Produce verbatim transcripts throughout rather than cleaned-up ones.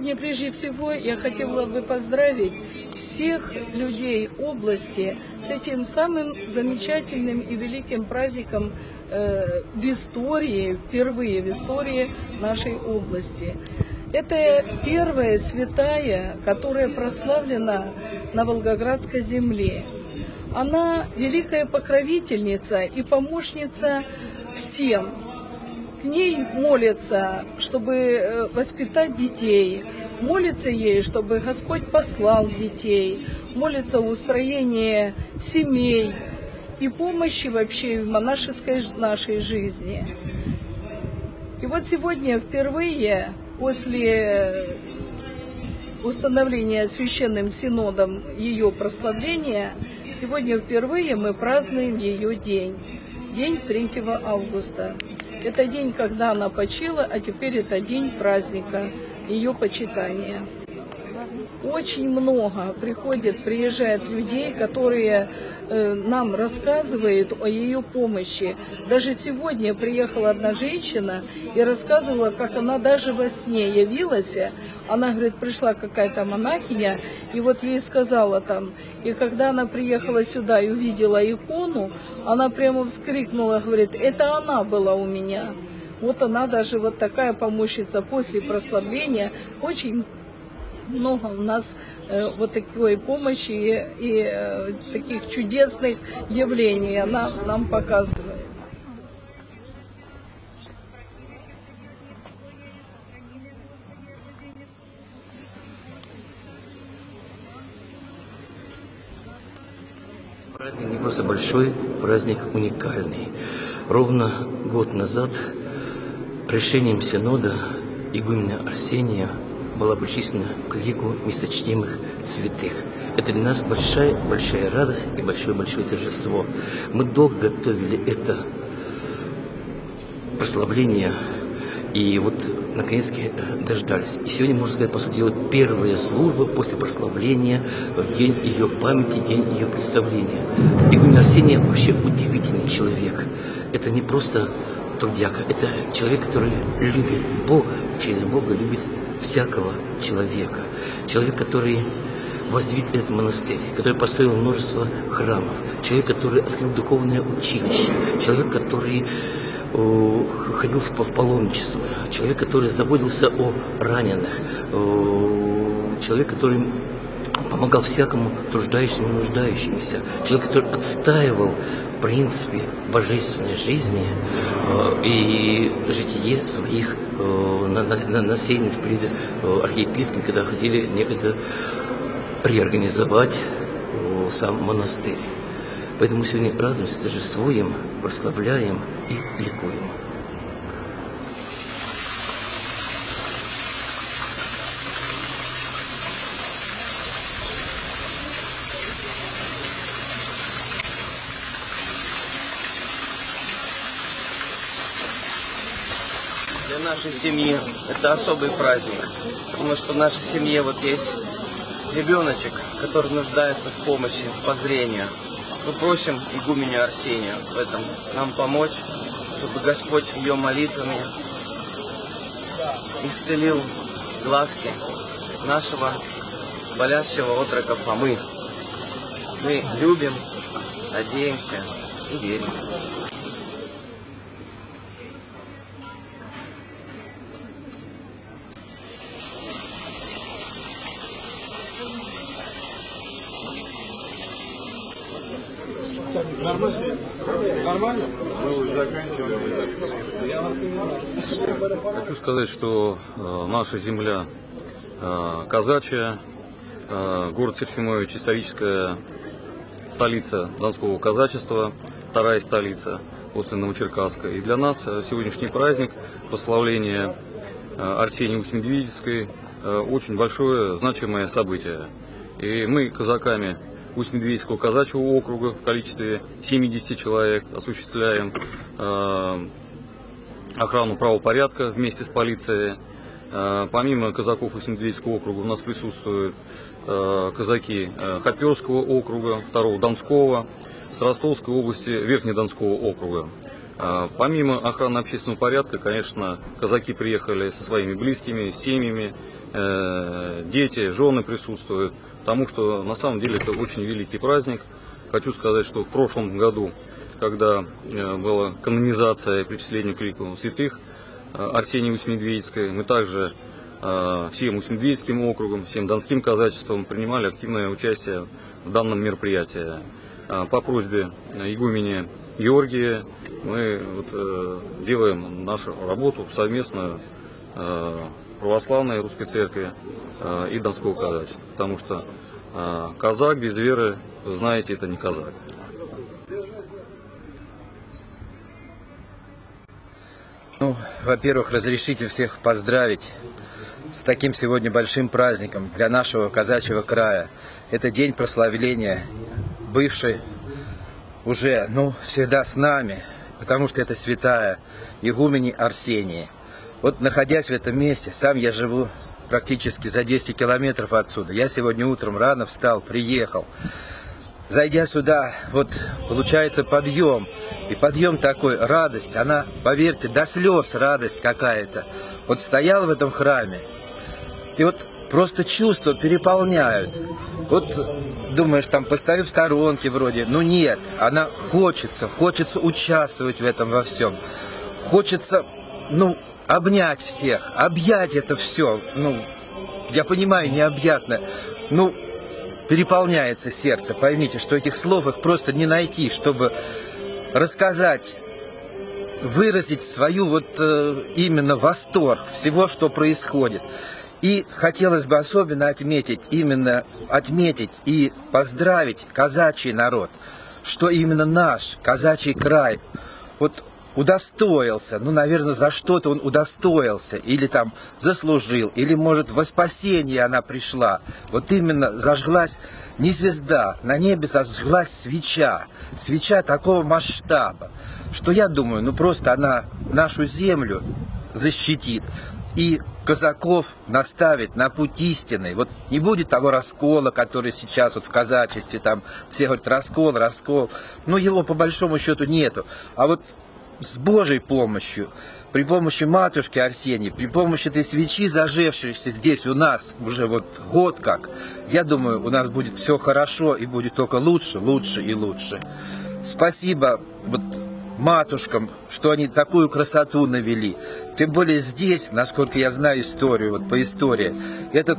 сегодня прежде всего я хотела бы поздравить всех людей области с этим самым замечательным и великим праздником э, в истории, впервые в истории нашей области. Это первая святая, которая прославлена на Волгоградской земле. Она великая покровительница и помощница всем. К ней молятся, чтобы воспитать детей, молятся ей, чтобы Господь послал детей, молятся о устроении семей и помощи вообще в монашеской нашей жизни. И вот сегодня впервые после установления Священным Синодом ее прославления, сегодня впервые мы празднуем ее день, день третьего августа. Это день, когда она почила, а теперь это день праздника, ее почитания. Очень много приходит, приезжают людей, которые э, нам рассказывают о ее помощи. Даже сегодня приехала одна женщина и рассказывала, как она даже во сне явилась. Она, говорит, пришла какая-то монахиня, и вот ей сказала там. И когда она приехала сюда и увидела икону, она прямо вскрикнула, говорит, это она была у меня. Вот она даже вот такая помощница после прославления. Очень много у нас э, вот такой помощи и, и э, таких чудесных явлений она нам показывает. Праздник не просто большой, праздник уникальный. Ровно год назад решением Синода игумена Арсения была причислена к лику месточтимых святых. Это для нас большая-большая радость и большое-большое торжество. Мы долго готовили это прославление, и вот наконец-таки дождались. И сегодня, можно сказать, по сути дела, первая служба после прославления, день ее памяти, день ее представления. Игумен Арсений вообще удивительный человек. Это не просто трудяга, это человек, который любит Бога, через Бога любит всякого человека. Человек, который воздвиг этот монастырь, который построил множество храмов, человек, который открыл духовное училище, человек, который о, ходил в, в паломничество, человек, который заботился о раненых, о, человек, который помогал всякому труждающемуся и нуждающемуся, человек, который отстаивал принципы божественной жизни э, и житие своих э, на, на, насельниц перед э, архиепископом, когда хотели некогда реорганизовать э, сам монастырь. Поэтому сегодня радуемся, торжествуем, прославляем и ликуем. Для нашей семьи это особый праздник, потому что в нашей семье вот есть ребеночек, который нуждается в помощи по зрению. Мы просим игуменю Арсения в этом нам помочь, чтобы Господь ее молитвами исцелил глазки нашего болящего отрока Фомы. Мы любим, надеемся и верим. Нормально? Нормально? Мы уже заканчиваем. Хочу сказать, что э, наша земля э, казачья, э, город Серафимович, историческая столица Донского казачества, вторая столица после Новочеркасска. И для нас э, сегодняшний праздник, прославление э, Арсении Усть-Медведицкой, э, очень большое, значимое событие. И мы, казаками Усть-Медведицкого казачьего округа в количестве семидесяти человек, осуществляем э, охрану правопорядка вместе с полицией. Э, помимо казаков Усть-Медведицкого округа у нас присутствуют э, казаки э, Хаперского округа, второго Донского, с Ростовской области Верхнедонского округа. Помимо охраны общественного порядка, конечно, казаки приехали со своими близкими, семьями, дети, жены присутствуют, потому что на самом деле это очень великий праздник. Хочу сказать, что в прошлом году, когда была канонизация и причисление к лику святых Арсения Усть-Медведицкой, мы также всем Усть-Медведицким округом, всем Донским казачеством принимали активное участие в данном мероприятии. По просьбе игумени Георгия мы вот, э, делаем нашу работу совместную э, православной Русской Церкви э, и Донского казачества, потому что э, казак без веры, вы знаете, это не казак. Ну, во-первых, разрешите всех поздравить с таким сегодня большим праздником для нашего казачьего края. Это день прославления бывшей уже, ну, всегда с нами, потому что это святая игумени Арсении. Вот, находясь в этом месте, сам я живу практически за двести километров отсюда. Я сегодня утром рано встал, приехал. Зайдя сюда, вот получается подъем. И подъем такой, радость, она, поверьте, до слез радость какая-то. Вот стоял в этом храме, и вот просто чувства переполняют. Вот думаешь, там постою в сторонке вроде, но нет, она хочется, хочется участвовать в этом во всем. Хочется, ну, обнять всех, объять это все, ну, я понимаю, необъятно, ну, переполняется сердце, поймите, что этих слов их просто не найти, чтобы рассказать, выразить свою вот именно восторг всего, что происходит. И хотелось бы особенно отметить, именно отметить и поздравить казачий народ, что именно наш казачий край вот удостоился, ну, наверное, за что-то он удостоился, или там заслужил, или, может, во спасение она пришла. Вот именно зажглась не звезда, на небе зажглась свеча, свеча такого масштаба, что я думаю, ну, просто она нашу землю защитит и казаков наставить на путь истины. Вот не будет того раскола, который сейчас вот в казачестве, там все говорят раскол, раскол, но его по большому счету нету. А вот с Божьей помощью, при помощи матушки Арсении, при помощи этой свечи, зажевшейся здесь у нас уже вот год как, я думаю, у нас будет все хорошо и будет только лучше, лучше и лучше. Спасибо вот матушкам, что они такую красоту навели. Тем более здесь, насколько я знаю историю, вот по истории, этот,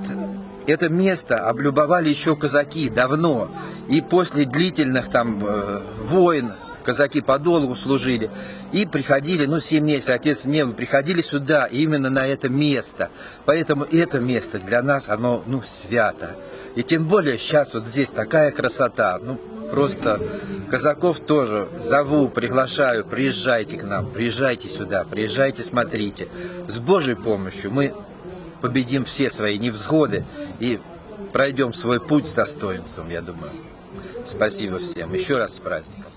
это место облюбовали еще казаки давно. И после длительных там э, войн казаки подолгу служили. И приходили, ну, семь месяцев, отец не был, приходили сюда, именно на это место. Поэтому это место для нас, оно, ну, свято. И тем более сейчас вот здесь такая красота, ну, просто казаков тоже зову, приглашаю, приезжайте к нам, приезжайте сюда, приезжайте, смотрите. С Божьей помощью мы победим все свои невзгоды и пройдем свой путь с достоинством, я думаю. Спасибо всем. Еще раз с праздником.